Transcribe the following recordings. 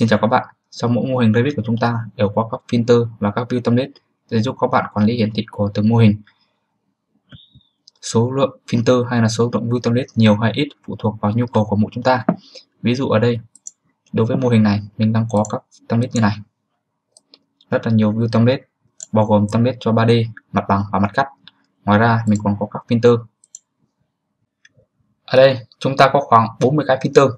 Xin chào các bạn. Sau mỗi mô hình Revit của chúng ta đều có các filter và các view template để giúp các bạn quản lý hiển thị của từng mô hình. Số lượng filter hay là số lượng view template nhiều hay ít phụ thuộc vào nhu cầu của mỗi chúng ta. Ví dụ ở đây, đối với mô hình này mình đang có các template như này, rất là nhiều view template, bao gồm template cho 3D, mặt bằng và mặt cắt. Ngoài ra mình còn có các filter. Ở đây chúng ta có khoảng 40 cái filter.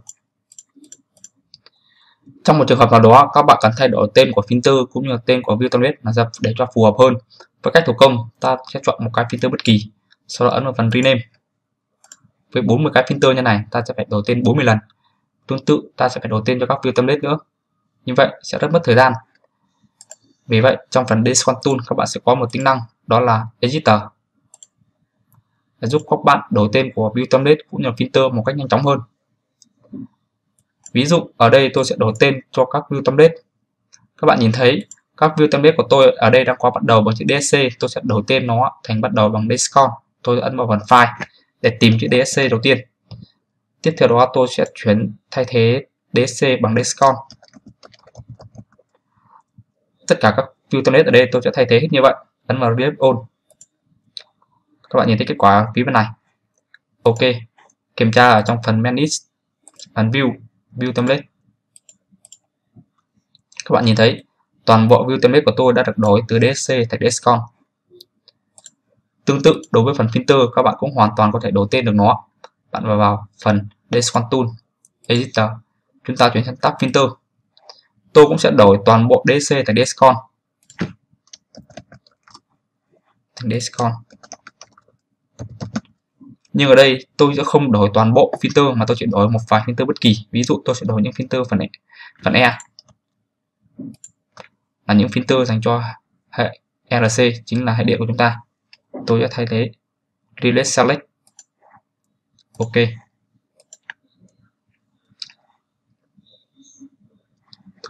Trong một trường hợp nào đó, các bạn cần thay đổi tên của filter cũng như là tên của view template là để cho phù hợp hơn. Với cách thủ công, ta sẽ chọn một cái filter bất kỳ, sau đó ấn vào phần rename. Với 40 cái filter như này, ta sẽ phải đổi tên 40 lần. Tương tự, ta sẽ phải đổi tên cho các view template nữa. Như vậy sẽ rất mất thời gian. Vì vậy, trong phần DSCons Tool, các bạn sẽ có một tính năng đó là Editor, để giúp các bạn đổi tên của view template cũng như là filter một cách nhanh chóng hơn. Ví dụ ở đây tôi sẽ đổi tên cho các view template. Các bạn nhìn thấy các view template của tôi ở đây đang có bắt đầu bằng chữ DSC, tôi sẽ đổi tên nó thành bắt đầu bằng DSCon. Tôi ấn vào phần file để tìm chữ DSC đầu tiên. Tiếp theo đó tôi sẽ thay thế DSC bằng DSCon. Tất cả các view template ở đây tôi sẽ thay thế hết như vậy. Ấn vào Reload All. Các bạn nhìn thấy kết quả phía bên này. OK. Kiểm tra ở trong phần Manage, phần View Template. Các bạn nhìn thấy toàn bộ View Template của tôi đã được đổi từ DSC thành DSCon. Tương tự đối với phần Filter, các bạn cũng hoàn toàn có thể đổi tên được nó. Bạn vào phần DSCons Tool, Editor, chúng ta chuyển sang tab Filter. Tôi cũng sẽ đổi toàn bộ DSC thành DSCon. Nhưng ở đây tôi sẽ không đổi toàn bộ filter mà tôi chỉ đổi một vài filter bất kỳ. Ví dụ tôi sẽ đổi những filter phần E là những filter dành cho hệ RC, chính là hệ điện của chúng ta. Tôi sẽ thay thế Delete Select. OK.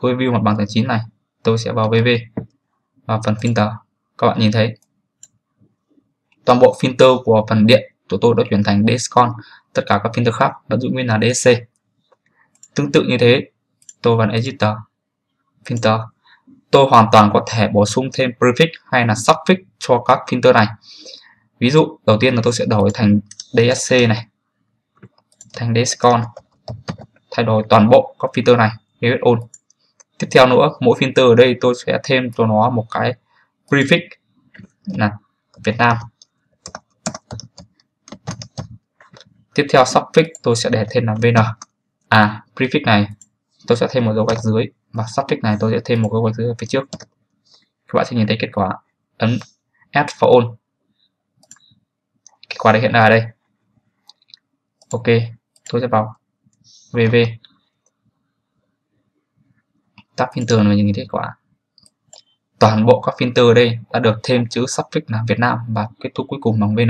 Tôi view mặt bằng tầng 9 này, tôi sẽ vào VV và phần filter. Các bạn nhìn thấy toàn bộ filter của phần điện của tôi đã chuyển thành DSCon, tất cả các filter khác vẫn giữ nguyên là DSC. Tương tự như thế, tôi vào Editor, Filter, tôi hoàn toàn có thể bổ sung thêm prefix hay là suffix cho các filter này. Ví dụ đầu tiên là tôi sẽ đổi thành DSC này, thành DSCon, thay đổi toàn bộ các filter này. Tiếp theo nữa, mỗi filter ở đây tôi sẽ thêm cho nó một cái prefix là Việt Nam. Tiếp theo suffix tôi sẽ để thêm là VN. Prefix này tôi sẽ thêm một dấu gạch dưới và suffix này tôi sẽ thêm một dấu gạch dưới ở phía trước. Các bạn sẽ nhìn thấy kết quả. Ấn Add for all. Kết quả đã hiện ra ở đây. OK, tôi sẽ vào VV. Tab filter này nhìn thấy kết quả. Toàn bộ các filter ở đây đã được thêm chữ suffix là Việt Nam và kết thúc cuối cùng bằng VN.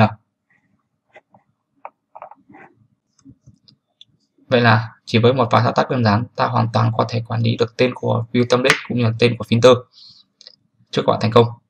Vậy là chỉ với một vài thao tác đơn giản, ta hoàn toàn có thể quản lý được tên của view template cũng như là tên của filter. Chúc các bạn thành công!